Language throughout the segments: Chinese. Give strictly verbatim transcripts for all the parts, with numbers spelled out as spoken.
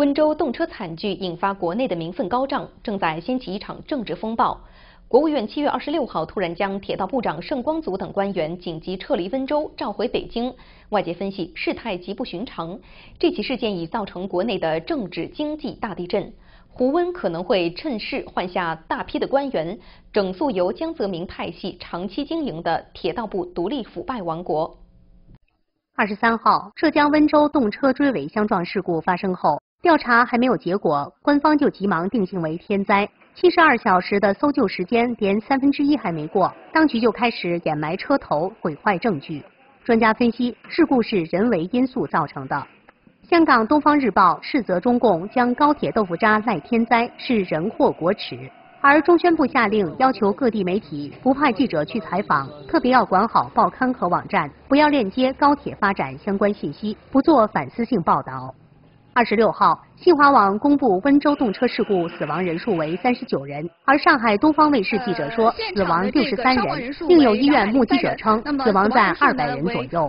温州动车惨剧引发国内的民愤高涨，正在掀起一场政治风暴。国务院七月二十六号突然将铁道部长盛光祖等官员紧急撤离温州，召回北京。外界分析，事态极不寻常，这起事件已造成国内的政治经济大地震。 胡温可能会趁势换下大批的官员，整肃由江泽民派系长期经营的铁道部独立腐败王国。二十三号，浙江温州动车追尾相撞事故发生后，调查还没有结果，官方就急忙定性为天灾。七十二小时的搜救时间连三分之一还没过，当局就开始掩埋车头，毁坏证据。专家分析，事故是人为因素造成的。 香港《东方日报》斥责中共将高铁豆腐渣赖天灾是人祸国耻，而中宣部下令要求各地媒体不派记者去采访，特别要管好报刊和网站，不要链接高铁发展相关信息，不做反思性报道。二十六号，新华网公布温州动车事故死亡人数为三十九人，而上海东方卫视记者说死亡六十三人，另有医院目击者称死亡在二百人左右。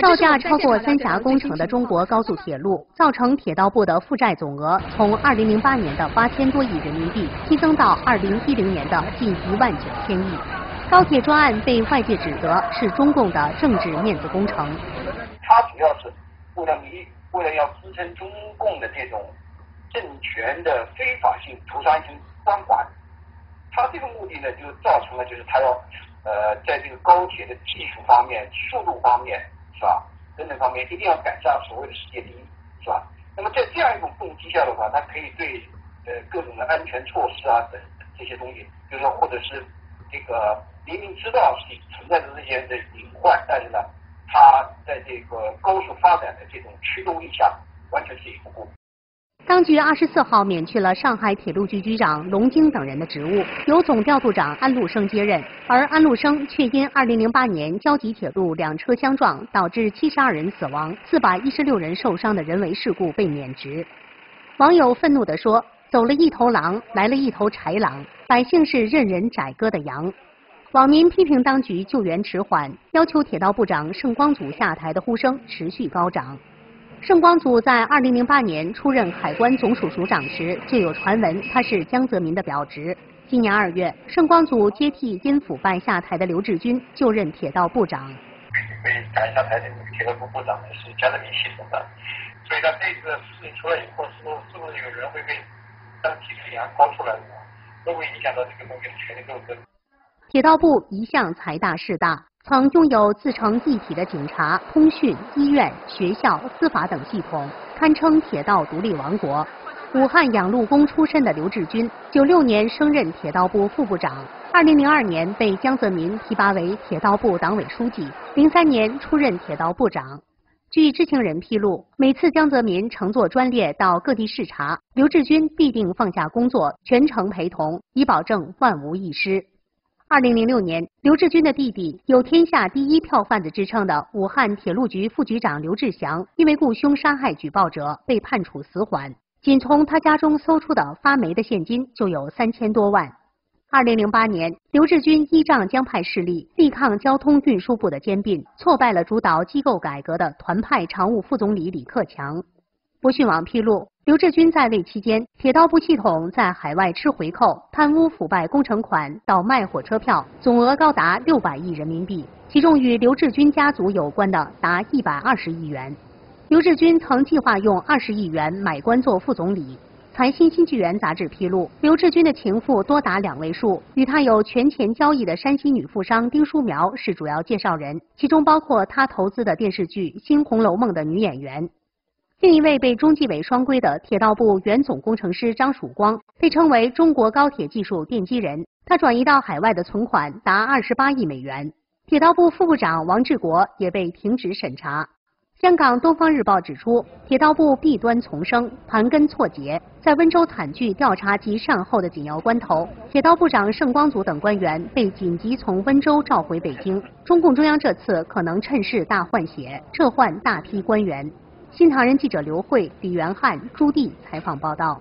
造价超过三峡工程的中国高速铁路，造成铁道部的负债总额从二零零八年的八千多亿人民币激增到二零一零年的近一万九千亿。高铁专案被外界指责是中共的政治面子工程。它主要是为了弥。 为了要支撑中共的这种政权的非法性屠杀性专管，他这个目的呢，就造成了就是他要呃，在这个高铁的技术方面、速度方面是吧，等等方面一定要赶上所谓的世界第一是吧？那么在这样一种动机下的话，它可以对呃各种的安全措施啊等这些东西，就是说或者是这个明明知道是存在着这些的隐患，但是呢。 它在这个高速发展的这种驱动力下，完全是一不顾。当局二十四号免去了上海铁路局局长龙京等人的职务，由总调度长安陆生接任，而安陆生却因二零零八年胶济铁路两车相撞导致七十二人死亡、四百一十六人受伤的人为事故被免职。网友愤怒地说：“走了一头狼，来了一头豺狼，百姓是任人宰割的羊。” 网民批评当局救援迟缓，要求铁道部长盛光祖下台的呼声持续高涨。盛光祖在二零零八年出任海关总署署长时，就有传闻他是江泽民的表侄。今年二月，盛光祖接替因腐败下台的刘志军，就任铁道部长。被赶下台的铁道部部长是江泽民系统的，所以他这个事情出来以后，是不是不是有人会被当提出羊薅出来的，都会影响到这个东西的权力斗争。 铁道部一向财大势大，曾拥有自成一体的警察、通讯、医院、学校、司法等系统，堪称铁道独立王国。武汉养路工出身的刘志军，九六年升任铁道部副部长，二零零二年被江泽民提拔为铁道部党委书记，零三年出任铁道部长。据知情人披露，每次江泽民乘坐专列到各地视察，刘志军必定放下工作，全程陪同，以保证万无一失。 二零零六年，刘志军的弟弟有“天下第一票贩子”之称的武汉铁路局副局长刘志祥，因为雇凶杀害举报者被判处死缓。仅从他家中搜出的发霉的现金就有三千多万。二零零八年，刘志军依仗江派势力，力抗交通运输部的兼并，挫败了主导机构改革的团派常务副总理李克强。博讯网披露。 刘志军在位期间，铁道部系统在海外吃回扣、贪污腐败工程款、倒卖火车票，总额高达六百亿人民币，其中与刘志军家族有关的达一百二十亿元。刘志军曾计划用二十亿元买官做副总理。财新新纪元杂志披露，刘志军的情妇多达两位数，与他有权钱交易的山西女富商丁淑苗是主要介绍人，其中包括他投资的电视剧《新红楼梦》的女演员。 另一位被中纪委双规的铁道部原总工程师张曙光，被称为中国高铁技术奠基人。他转移到海外的存款达二十八亿美元。铁道部副部长王志国也被停职审查。香港《东方日报》指出，铁道部弊端丛生，盘根错节。在温州惨剧调查及善后的紧要关头，铁道部长盛光祖等官员被紧急从温州召回北京。中共中央这次可能趁势大换血，撤换大批官员。 新唐人记者刘慧、李元汉、朱棣采访报道。